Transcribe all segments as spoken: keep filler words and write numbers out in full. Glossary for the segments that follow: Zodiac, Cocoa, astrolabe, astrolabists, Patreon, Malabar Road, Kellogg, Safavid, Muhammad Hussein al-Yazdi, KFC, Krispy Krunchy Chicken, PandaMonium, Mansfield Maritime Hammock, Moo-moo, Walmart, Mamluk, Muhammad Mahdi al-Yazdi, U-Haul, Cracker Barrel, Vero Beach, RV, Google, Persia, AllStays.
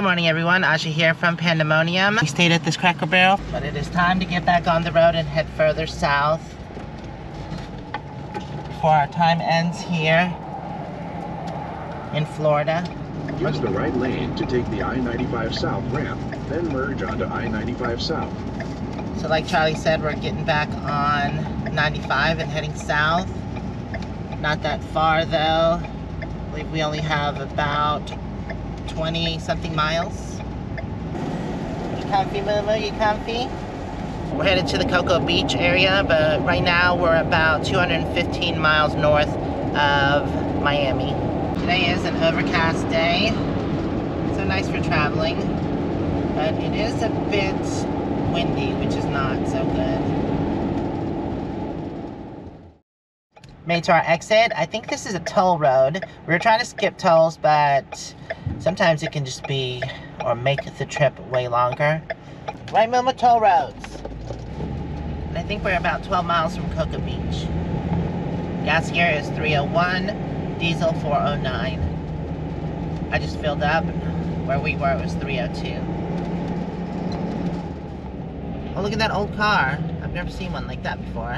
Good morning, everyone. Asha here from Pandemonium. We stayed at this Cracker Barrel, but it is time to get back on the road and head further south before our time ends here in Florida. Use the right lane to take the I ninety-five South ramp, then merge onto I ninety-five South. So like Charlie said, we're getting back on ninety-five and heading south. Not that far though. I believe we only have about twenty something miles. You comfy, Moo-moo? You comfy? We're headed to the Cocoa Beach area, but right now we're about two hundred fifteen miles north of Miami. Today is an overcast day, so nice for traveling, but it is a bit windy, which is not so good. Made to our exit. I think this is a toll road. We were trying to skip tolls, but sometimes it can just be or make the trip way longer. Right, Moo-moo? Toll roads. And I think we're about twelve miles from Cocoa Beach. Gas here is three oh one. Diesel four oh nine. I just filled up. Where we were, it was three oh two. Oh, look at that old car. I've never seen one like that before.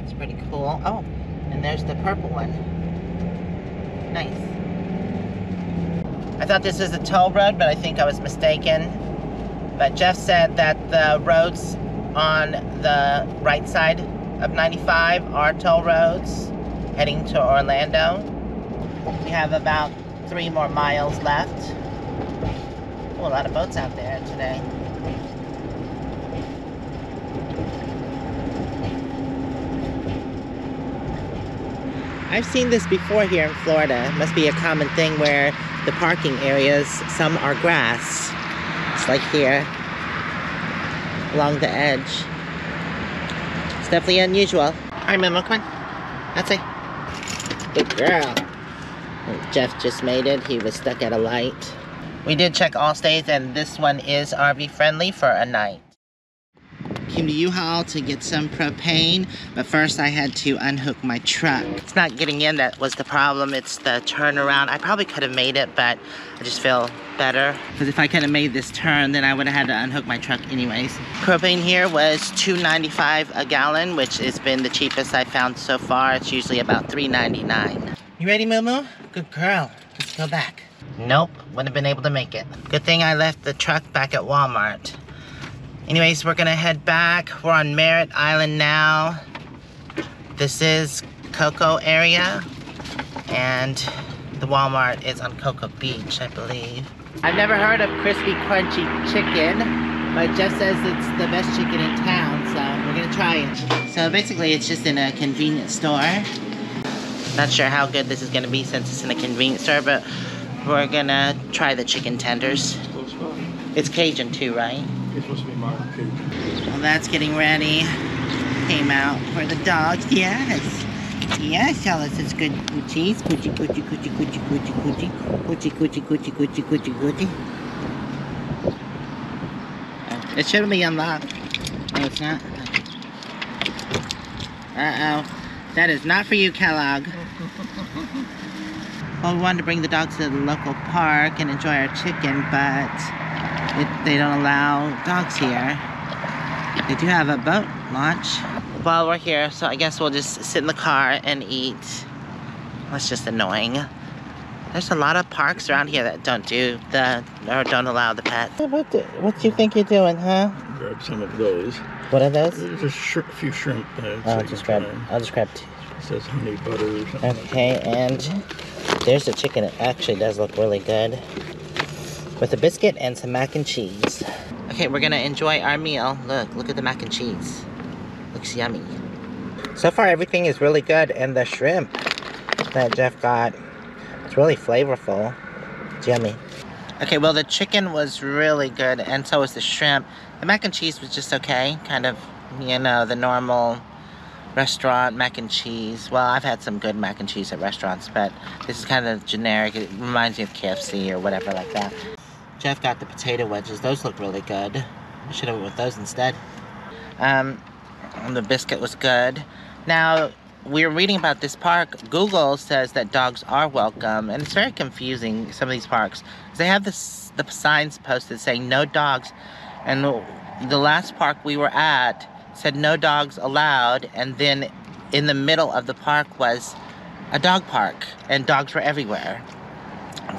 It's pretty cool. Oh, and there's the purple one. Nice. I thought this was a toll road, but I think I was mistaken. But Jeff said that the roads on the right side of ninety-five are toll roads heading to Orlando. We have about three more miles left. Oh, a lot of boats out there today. I've seen this before here in Florida. It must be a common thing where the parking areas, some are grass. It's like here, along the edge. It's definitely unusual. All right, Moo-moo, come on. That's it. Good girl. Jeff just made it. He was stuck at a light. We did check AllStays, and this one is R V friendly for a night. Came to U-Haul to get some propane, but first I had to unhook my truck. It's not getting in that was the problem. It's the turnaround. I probably could have made it, but I just feel better. Because if I could have made this turn, then I would have had to unhook my truck anyways. Propane here was two ninety-five a gallon, which has been the cheapest I found so far. It's usually about three ninety-nine. You ready, Moo-moo? Good girl. Let's go back. Nope, wouldn't have been able to make it. Good thing I left the truck back at Walmart. Anyways, we're gonna head back. We're on Merritt Island now. This is Cocoa area, and the Walmart is on Cocoa Beach, I believe. I've never heard of Krispy Krunchy Chicken, but Jeff says it's the best chicken in town, so we're gonna try it. So basically, it's just in a convenience store. Not sure how good this is gonna be since it's in a convenience store, but we're gonna try the chicken tenders. It's Cajun too, right? It's supposed to be modern food. Well, that's getting ready. Came out for the dogs. Yes. Yes, Alice. It's good coochies. Coochie, coochie, coochie, coochie, coochie, coochie. Coochie, coochie, coochie, coochie, coochie, coochie. It shouldn't be unlocked. No, it's not. Uh-oh. That is not for you, Kellogg. Well, we wanted to bring the dogs to the local park and enjoy our chicken, but It, they don't allow dogs here. They do have a boat launch. While we're here, so I guess we'll just sit in the car and eat. That's just annoying. There's a lot of parks around here that don't do the, or don't allow the pets. What do, what do you think you're doing, huh? Grab some of those. What are those? There's a sh few shrimp. Uh, I'll, like just grab, I'll just grab two. It says honey butter or something. Okay, and there's the chicken. It actually does look really good, with a biscuit and some mac and cheese. Okay, we're gonna enjoy our meal. Look, look at the mac and cheese. Looks yummy. So far, everything is really good, and the shrimp that Jeff got, it's really flavorful. It's yummy. Okay, well, the chicken was really good, and so was the shrimp. The mac and cheese was just okay, kind of, you know, the normal restaurant mac and cheese. Well, I've had some good mac and cheese at restaurants, but this is kind of generic. It reminds me of K F C or whatever like that. Jeff got the potato wedges. Those look really good. I should have went with those instead. Um, and the biscuit was good. Now, we were reading about this park. Google says that dogs are welcome, and it's very confusing, some of these parks. They have this, the signs posted saying no dogs, and the last park we were at said no dogs allowed, and then in the middle of the park was a dog park, and dogs were everywhere.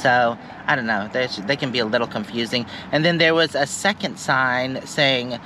So, I don't know, they can be a little confusing. And then there was a second sign saying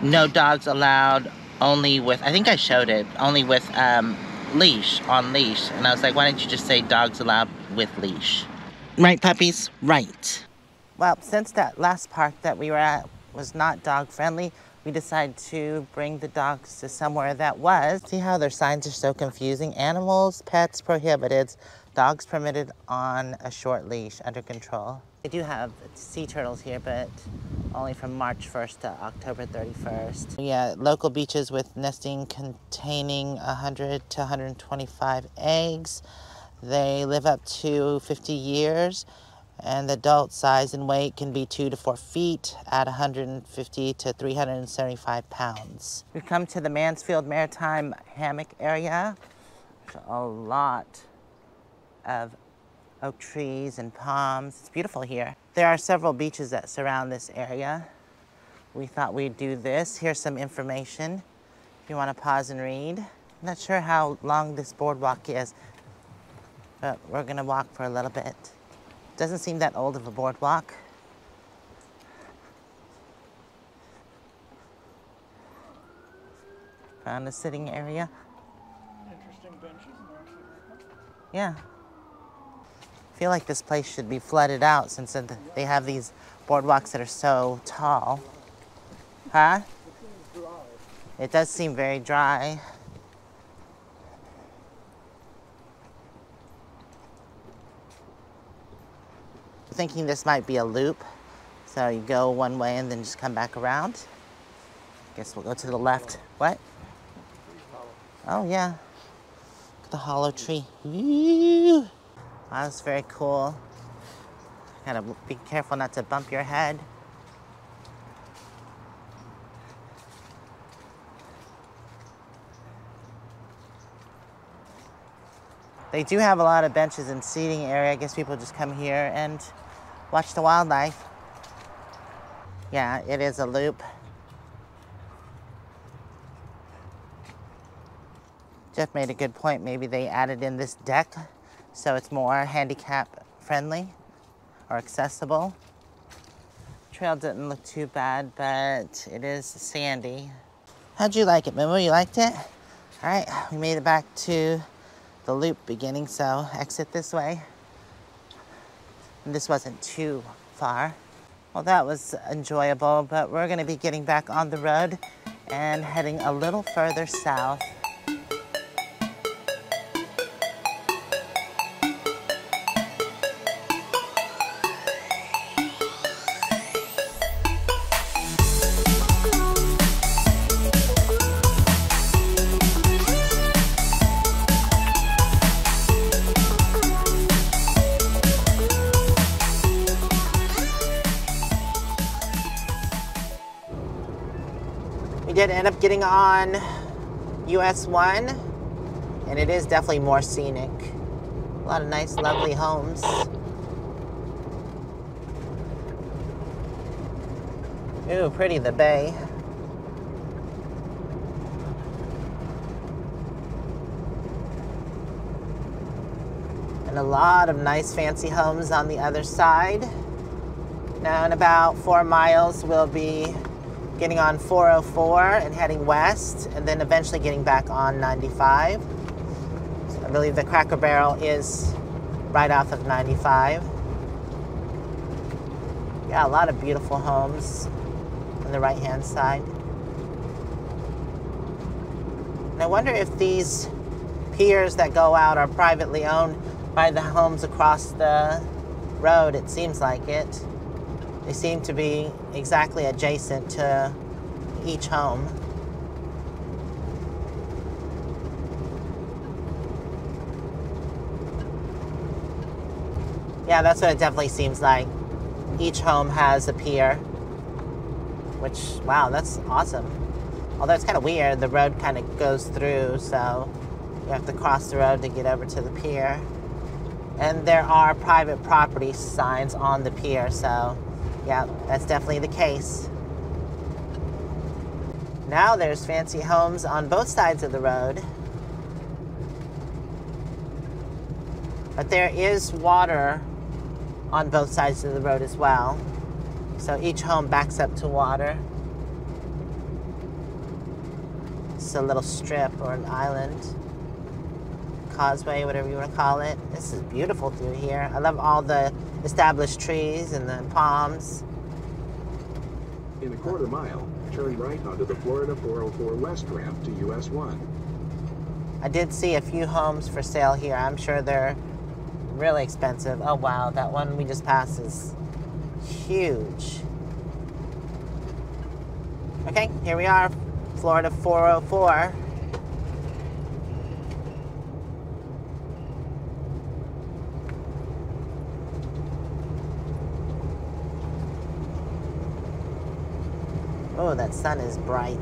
no dogs allowed, only with, I think I showed it, only with um, leash, on leash. And I was like, why don't you just say dogs allowed with leash? Right, puppies? Right. Well, since that last park that we were at was not dog friendly, we decided to bring the dogs to somewhere that was. See how their signs are so confusing? Animals, pets prohibited, dogs permitted on a short leash, under control. They do have sea turtles here, but only from March first to October thirty-first. Yeah, local beaches with nesting containing one hundred to one hundred twenty-five eggs. They live up to fifty years, and the adult size and weight can be two to four feet at one hundred fifty to three hundred seventy-five pounds. We've come to the Mansfield Maritime Hammock area. There's a lot of oak trees and palms. It's beautiful here. There are several beaches that surround this area. We thought we'd do this. Here's some information if you want to pause and read. I'm not sure how long this boardwalk is, but we're gonna walk for a little bit. Doesn't seem that old of a boardwalk. Found a sitting area. Interesting benches. Yeah. I feel like this place should be flooded out since they have these boardwalks that are so tall. Huh? It does seem very dry. Thinking this might be a loop, so you go one way and then just come back around. Guess we'll go to the left. What? Oh yeah, the hollow tree. Ooh. Wow, that's very cool. Gotta be careful not to bump your head. They do have a lot of benches and seating area. I guess people just come here and watch the wildlife. Yeah, it is a loop. Jeff made a good point. Maybe they added in this deck so it's more handicap friendly or accessible. The trail didn't look too bad, but it is sandy. How'd you like it, Moo-moo? You liked it? All right, we made it back to the loop beginning, so exit this way. And this wasn't too far. Well, that was enjoyable, but we're gonna be getting back on the road and heading a little further south. End up getting on U S one, and it is definitely more scenic. A lot of nice, lovely homes. Ooh, pretty, the bay. And a lot of nice, fancy homes on the other side. Now in about four miles, we'll be getting on four oh four and heading west, and then eventually getting back on ninety-five. So I believe the Cracker Barrel is right off of ninety-five. Yeah, a lot of beautiful homes on the right-hand side. And I wonder if these piers that go out are privately owned by the homes across the road. It seems like it. They seem to be exactly adjacent to each home. Yeah, that's what it definitely seems like. Each home has a pier, which, wow, that's awesome. Although it's kind of weird, the road kind of goes through, so You have to cross the road to get over to the pier. And there are private property signs on the pier, so yeah, that's definitely the case. Now there's fancy homes on both sides of the road. But there is water on both sides of the road as well. So each home backs up to water. It's a little strip or an island. Causeway, whatever you want to call it. This is beautiful through here. I love all the established trees and the palms. In a quarter mile, turn right onto the Florida four oh four West ramp to U S one. I did see a few homes for sale here. I'm sure they're really expensive. Oh wow, that one we just passed is huge. Okay, here we are, Florida four oh four. Oh, that sun is bright.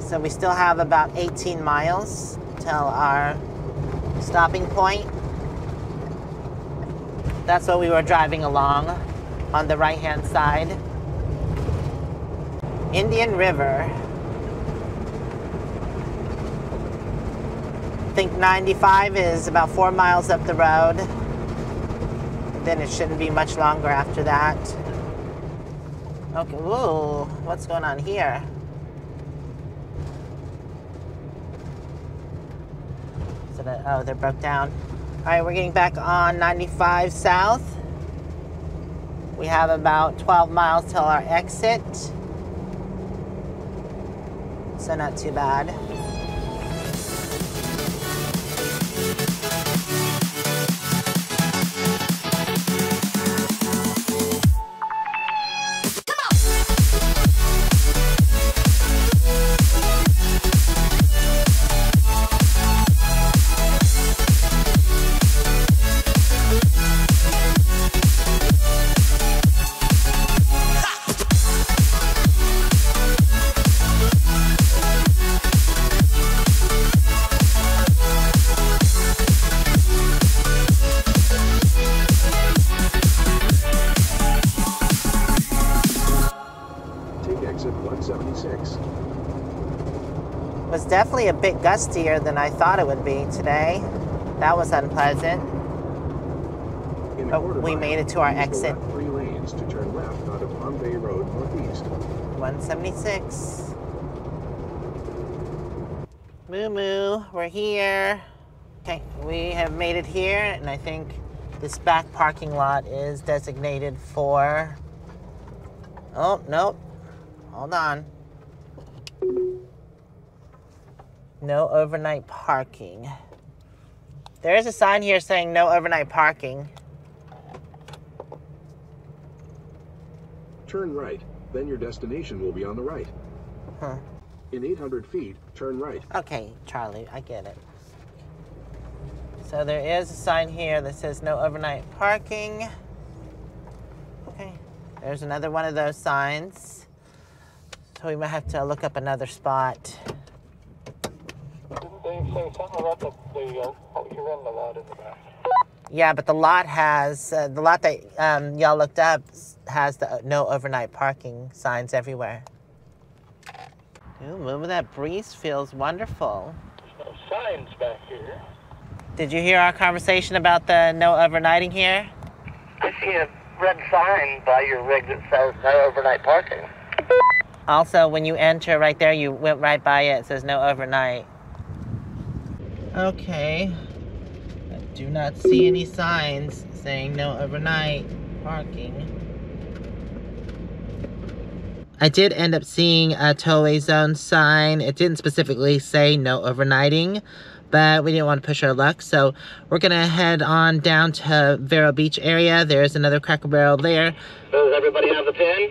So we still have about eighteen miles till our stopping point. That's what we were driving along on the right-hand side. Indian River. I think ninety-five is about four miles up the road. Then it shouldn't be much longer after that. Okay, whoa, what's going on here? So that, oh, they're broke down. All right, we're getting back on ninety-five South. We have about twelve miles till our exit. So not too bad. Definitely a bit gustier than I thought it would be today. That was unpleasant. But we made it to our exit. Three lanes to turn left out of Bombay Road Northeast. one seventy-six. Moo-moo, we're here. Okay, we have made it here, and I think this back parking lot is designated for. Oh nope. Hold on. No overnight parking. There is a sign here saying no overnight parking. Turn right, then your destination will be on the right. Huh. In eight hundred feet, turn right. Okay, Charlie, I get it. So there is a sign here that says no overnight parking. Okay, there's another one of those signs. So we might have to look up another spot. Yeah, but the lot has, uh, the lot that um, y'all looked up has the uh, no overnight parking signs everywhere. Ooh, remember that breeze feels wonderful. There's no signs back here. Did you hear our conversation about the no overnighting here? I see a red sign by your rig that says no overnight parking. Also, when you enter right there, you went right by it. It says no overnight. Okay, I do not see any signs saying no overnight parking. I did end up seeing a tow-away zone sign. It didn't specifically say no overnighting, but we didn't want to push our luck, so we're gonna head on down to Vero Beach area. There's another Cracker Barrel there. Does everybody have the pin?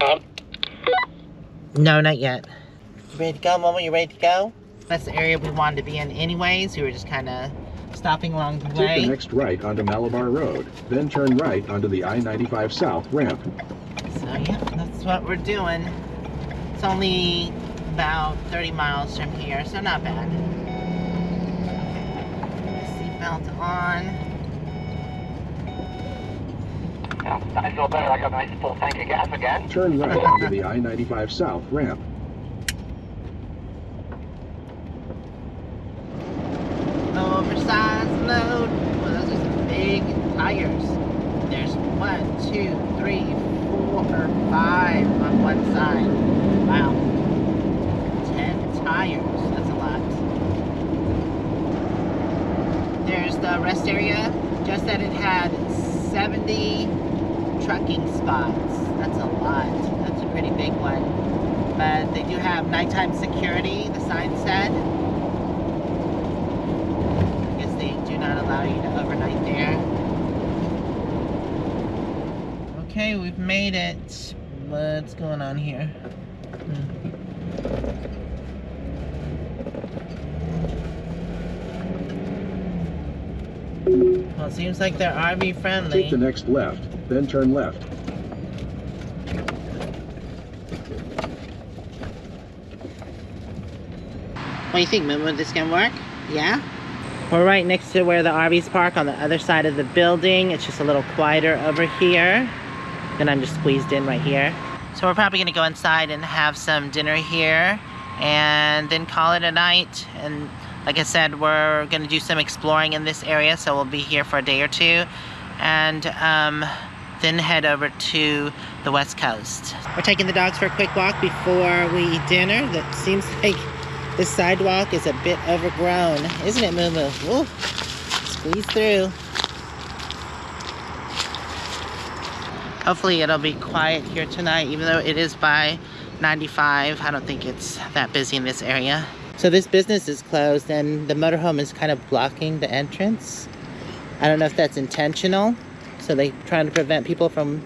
Uh. No, not yet. You ready to go, Momo? You ready to go? That's the area we wanted to be in anyways. We were just kind of stopping along the way. Take the next right onto Malabar Road, then turn right onto the I ninety-five South ramp. So, yeah, that's is what we're doing. It's only about thirty miles from here, so not bad. Seatbelt on. Yeah, I feel better. I got my full tank of gas again. Turn right onto the I ninety-five South ramp. Oversized load. Well, those are some big tires. There's one, two, three, four, five on one side. Wow. Ten tires. That's a lot. There's the rest area. Just that it had seventy trucking spots. That's a lot. That's a pretty big one. But they do have nighttime security, the sign said. I guess they do not allow you to overnight there. Okay, we've made it. What's going on here? Hmm. Well, it seems like they're R V friendly. Take the next left, then turn left. What do you think, Moo-moo? This can work? Yeah? We're right next to where the R Vs park on the other side of the building. It's just a little quieter over here. Then I'm just squeezed in right here. So we're probably gonna go inside and have some dinner here and then call it a night. And like I said, we're gonna do some exploring in this area, so we'll be here for a day or two, and um, then head over to the West Coast. We're taking the dogs for a quick walk before we eat dinner. That seems like the sidewalk is a bit overgrown, isn't it, Moo-moo? Woo! Squeeze through. Hopefully it'll be quiet here tonight, even though it is by ninety-five. I don't think it's that busy in this area. So this business is closed and the motorhome is kind of blocking the entrance. I don't know if that's intentional. So they're trying to prevent people from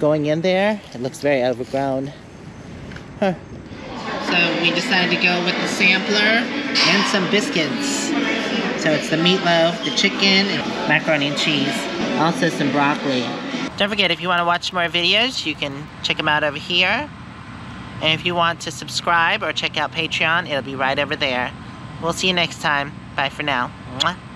going in there. It looks very overgrown. Huh. So we decided to go with the sampler and some biscuits. So it's the meatloaf, the chicken, and macaroni and cheese. Also some broccoli. Don't forget, if you want to watch more videos, you can check them out over here. And if you want to subscribe or check out Patreon, it'll be right over there. We'll see you next time. Bye for now. Mwah.